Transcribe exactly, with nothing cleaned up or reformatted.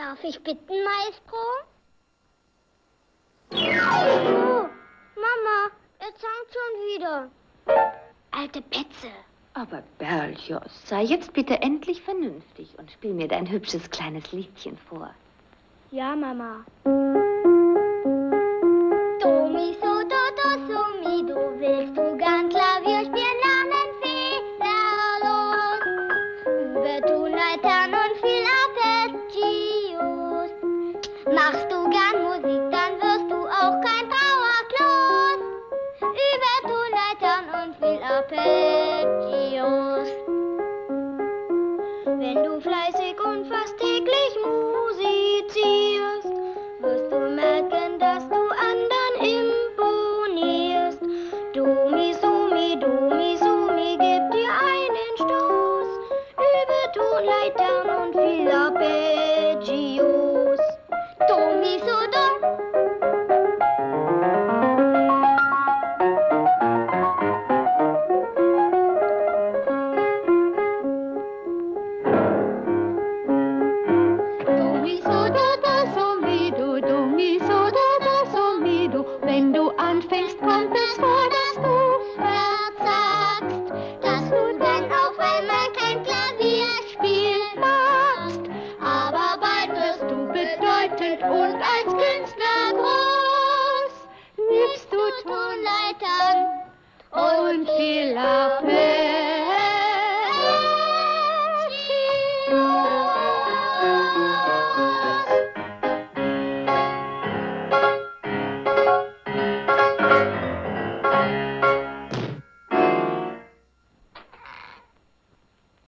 Darf ich bitten, Maestro? Oh, Mama, er zankt schon wieder. Alte Petze. Aber Berlioz, sei jetzt bitte endlich vernünftig und spiel mir dein hübsches kleines Liedchen vor. Ja, Mama.